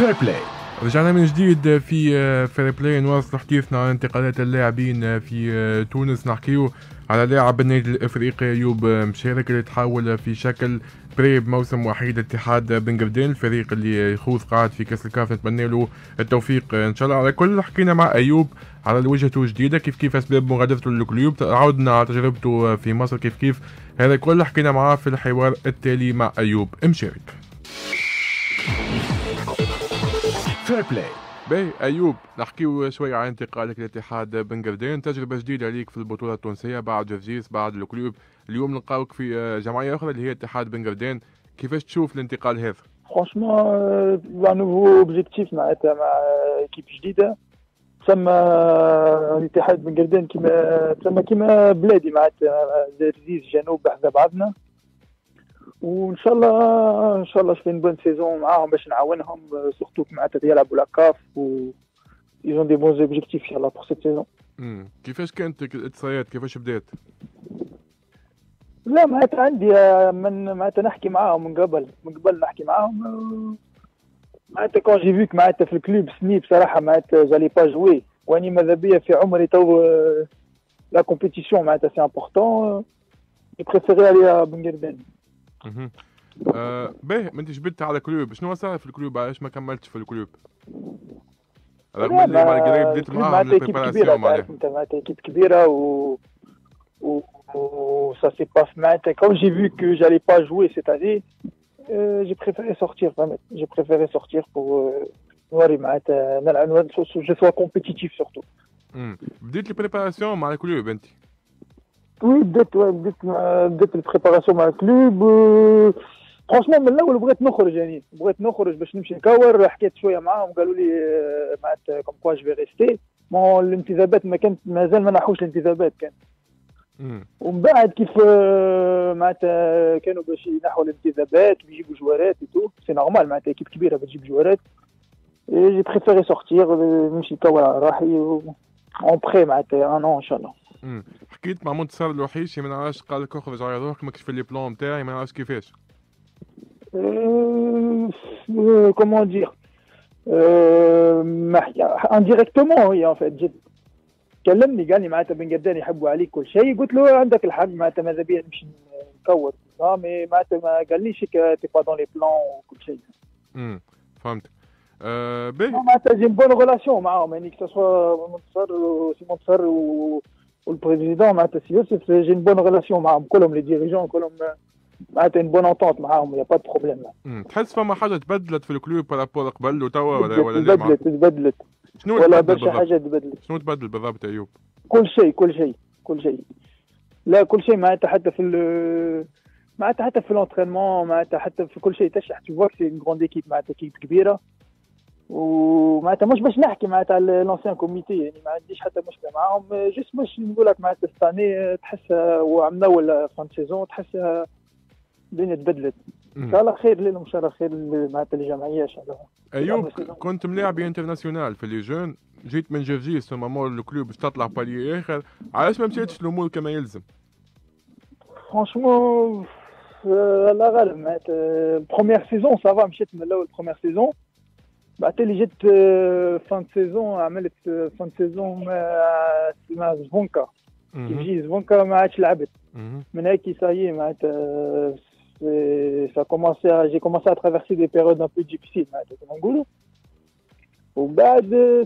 فير بلاي. رجعنا من جديد في فير بلاي، نواصل حديثنا عن انتقالات اللاعبين في تونس. نحكيو على لاعب النادي الافريقي ايوب مشارك اللي تحول في شكل بري بموسم وحيد اتحاد بن قردان، الفريق اللي يخوض قاعد في كاس الكاف. نتمنى له التوفيق ان شاء الله. على كل حكينا مع ايوب على وجهته الجديده، كيف اسباب مغادرته للكلوب، عودنا على تجربته في مصر، كيف هذا كل حكينا معاه في الحوار التالي مع ايوب مشارك. فير بلاي. باهي ايوب، نحكيو شويه عن انتقالك لاتحاد بن قردان، تجربه جديده ليك في البطوله التونسيه بعد جرجيس بعد الكلوب، اليوم نلقاوك في جمعيه اخرى اللي هي اتحاد بن قردان، كيفاش تشوف الانتقال هذا؟ فرانشمون ان نوفو اوبجيكتيف معناتها مع ايكيب جديده، تسمى الاتحاد بن قردان كيما تسمى كيما بلادي معناتها جرجيس جنوب بحذا بعضنا، وان شاء الله ان شاء الله شفنا بون سيزون معاهم باش نعاونهم سورتو معناتها يلعبوا لا كاف و ايزون دي بون اوبجيكتيف ان شاء الله بور سيت سيزون. كيفاش كانت الاتصالات كيفاش بدات؟ لا معناتها عندي من معناتها نحكي معاهم من قبل نحكي معاهم معناتها كون جي فيك معناتها في الكلوب سني بصراحه معناتها جالي با جوي، واني ماذا بيا في عمري تو لا كومبيتيسيون معناتها سي امبورطون، بريفيري عليها بن قردان. باهي، ما انت جبدت على كلوب، شنو صار في الكلوب؟ علاش ما كملتش في الكلوب؟ رغم اللي مالغري بديت معاهم البريباراسيون معناتها ايكيب كبيره و ça s'est pas fait. Quand j'ai vu que j'allais pas jouer cette année, j'ai préféré sortir. J'ai préféré sortir pour je sois compétitif surtout. بديت البريباراسيون مع الكلوب انت؟ وي بديت البريباراسيون مع الكلوب. فرانشمون من الاول بغيت نخرج، يعني بغيت نخرج باش نمشي نكور. حكيت شويه معاهم قالوا لي معناتها كوم كوا جو في ريستي. ما الانتدابات ما كانت، مازال ما نحوش الانتدابات كانت. ومن بعد كيف معناتها كانوا باش ينحوا الانتدابات ويجيبوا جوارات وتو، سي نورمال معناتها كيف كبيره بتجيب جوارات. جي بريفيري سورتيغ نمشي نكور على راحي اون بري معناتها ان ان شاء الله. حكيت مع منتصر الوحيشي، ما نعرفش قال لك اخرج على روحك، ما كتشوف لي بلون نتاعي، ما نعرفش كيفاش. Comment dire indirectement oui en fait j'ai كلمني قال لي معناتها بن قردان يحبوا عليك كل شيء، قلت له عندك الحق معناتها ماذا بيا نمشي نكور معناتها ما قاليش تي با دون لي بلان وكل شيء. فهمت. باهي معناتها جي بون ريلاسيون معاهم، يعني كسوا منتصر وسي منتصر والبريزيدون معناتها سي يوسف، جي بون ريلاسيون معاهم كلهم لي ديريجون كلهم معناتها بون اونتونت معاهم، يا با دو بروبليم. تحس فما حاجه تبدلت في الكلوب بارابور قبل وتوا ولا تبدلت؟ شنو ولا برشا حاجه تبدلت. شنو تبدل بالضبط ايوب؟ كل شيء لا كل شيء معناتها، حتى في معناتها حتى في لونترينمون معناتها حتى في كل شيء تشرح تشوفك سي غروند ايكيب معناتها كيب كبيره، ومعناتها مش باش نحكي معناتها على لونسيان كوميتي، يعني ما عنديش حتى مشكله معاهم، جست باش نقول لك معناتها ستاني تحسها وعملنا ولا فان سيزون تحسها الدنيا تبدلت. ان شاء الله خير لهم، ان شاء الله خير معناتها الجمعيه ان شاء الله. ايوب كنت ملاعب انترناسيونال في لي جون، جيت من جرجيس مامور الكلوب باش تطلع بالي اخر، علاش ما مشاتش الامور كما يلزم؟ فرانشمون الله غالب معناتها بروميير سيزون صافا مشيت من الاول بروميير سيزون، بعد اللي جيت فان سيزون عملت فان سيزون مع زفونكا، كيف جي زفونكا ما عادش لعبت، من هيك صايي معناتها j'ai commencé à traverser des périodes un peu difficiles en Angoulou.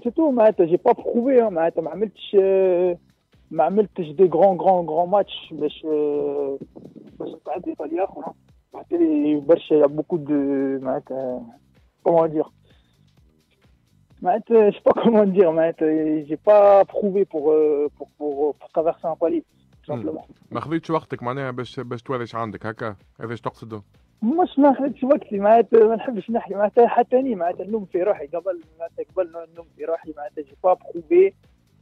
C'est tout, j'ai pas prouvé, je n'ai pas fait des grands matchs. Il y a beaucoup de... Comment dire? Je sais pas comment dire, j'ai pas prouvé pour traverser un palier. ما خذيتش وقتك معناها باش توريش عندك، هكا هذا اش تقصده؟ مش ما خذيتش وقتي معناتها، ما نحبش نحكي معناتها حتى اني معناتها نلوم في روحي قبل معناتها نلوم في روحي معناتها جي با بروفي،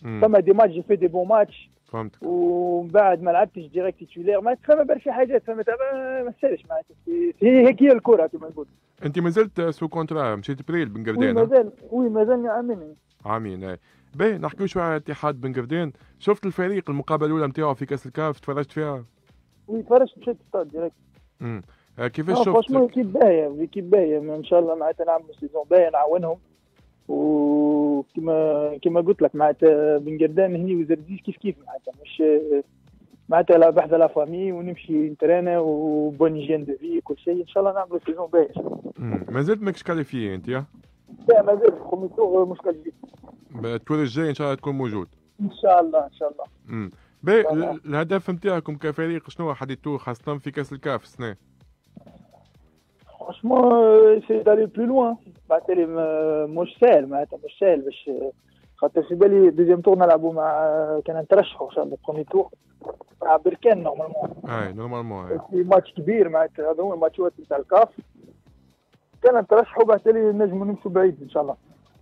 فما دي ماتش جي في دي بون ماتش فهمتك، ومن بعد ما لعبتش ديريكت تيتولير معناتها فما برشا حاجات فهمتها ما تسالش معناتها، هيك هي الكره كما نقول. انت مازلت سو كونترا مشيت بريل بن قردان؟ وي مازال عامين اي. باهي نحكيو شويه على اتحاد بن قردان، شفت الفريق المقابله الاولى نتاعو في كاس الكاف تفرجت فيها؟ وي تفرجت مشيت للستاد ديريكت. كيفاش شفت؟ فاشمون كيب باية ان شاء الله معناتها نعملوا سيزون باية نعاونهم، وكما قلت لك معناتها بن قردان هني وزرزيز كيف معناتها مش معناتها لا بحث لا فامي ونمشي نترانا وبون هيجين دو في كل شيء ان شاء الله نعملوا سيزون باية. مازلت ماكش كاليفيي انت؟ لا مازلت خومي تو مش كاليفيي. التور الجاي ان شاء الله تكون موجود. ان شاء الله. الهدف نتاعكم كفريق شنو حددتوه خاصة في كأس الكاف السنة؟ Franchement, c'est d'aller plus loin. مش سهل باش خاطر في بالي دوزيام تور نلعبوا مع كان نترشحوا ان شاء الله برومي تور مع بركان نورمالمون. نورمالمون. في ماتش كبير معناتها هذا هو الماتشات نتاع الكاف. كان نترشحوا بالتالي نجموا نمشوا بعيد ان شاء الله.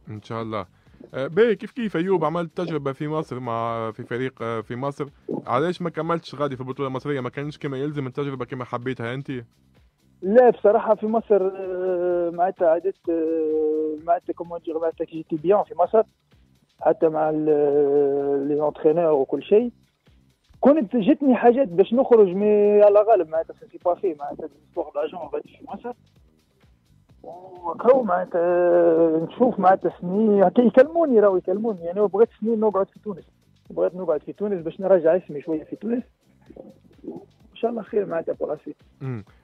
ان شاء الله. باهي كيف ايوب عملت تجربه في مصر مع في فريق في مصر، علاش ما كملتش غادي في البطوله المصريه؟ ما كانش كما يلزم التجربه كما حبيتها انت؟ لا بصراحه في مصر معناتها عادت معناتها معناتها كي جيتي بيان في مصر حتى مع لي انترينور وكل شيء، كنت جتني حاجات باش نخرج مي على غالب معناتها سي با في معناتها سبور داجون غادي في مصر وكرو معناتها نشوف معناتها سنين هكا يكلموني يعني بغيت سنين نقعد في تونس باش نرجع اسمي شويه في تونس ان شاء الله خير معناتها براسي.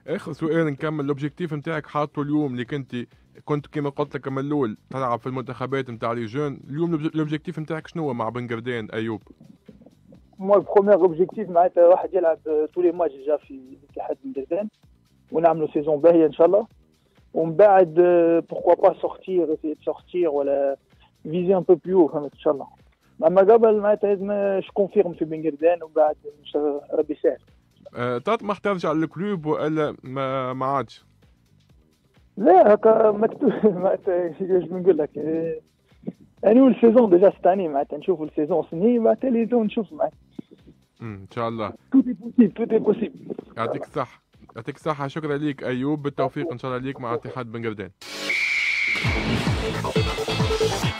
اخر سؤال نكمل، الاوبجيكتيف نتاعك حاطه اليوم اللي كنت كيما قلت لك من الاول تلعب في المنتخبات نتاع لي جون، اليوم الاوبجيكتيف نتاعك شنو هو مع بن قردان ايوب؟ مو بروميير اوبجيكتيف معناتها واحد يلعب تو لي ماتش جا في اتحاد بن قردان ونعملوا سيزون باهيه ان شاء الله، ومن بعد بوركوا با سورتير ولا فيزي ان بو بيو ان شاء الله. اما قبل معناتها لازم شكونفيرم في بن قردان ومن بعد ربي يسهل. تطمح ترجع للكلوب ولا ما عادش؟ لا هكا مكتوب معناتها كيفاش نقول لك انو السيزون ديجا ستاني معناتها نشوفوا السيزون سني معناتها لي زون نشوف معناتها. ان شاء الله. توتي بوسيبل. يعطيك الصحة، شكرا ليك أيوب، بالتوفيق إن شاء الله ليك مع اتحاد بن قردان.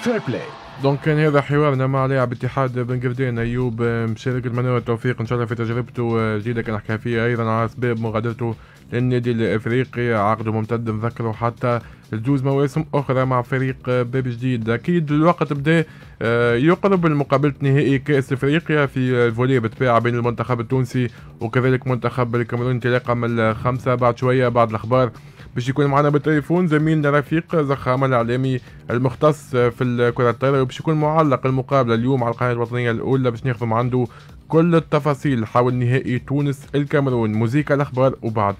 فير بلاي. دونك كان هذا حوارنا مع لاعب اتحاد بن قردان أيوب مشارك، نتمنى التوفيق إن شاء الله في تجربته الجديدة كان نحكي فيها أيضا على أسباب مغادرته للنادي الإفريقي، عقده ممتد نذكره حتى لجوز مواسم أخرى مع فريق باب جديد. أكيد الوقت بدأ يقرب لمقابلة نهائي كأس إفريقيا في الفولي بالطبيعة بين المنتخب التونسي وكذلك منتخب الكاميرون، تلاقى من 5 بعد شوية بعد الأخبار. باش يكون معنا بالتليفون زميلنا رفيق زخامة الإعلامي المختص في الكرة الطائرة، وباش يكون معلق المقابلة اليوم على القناة الوطنية الأولى باش ناخذ من عنده كل التفاصيل حول نهائي تونس الكاميرون. موزيكا الأخبار وبعد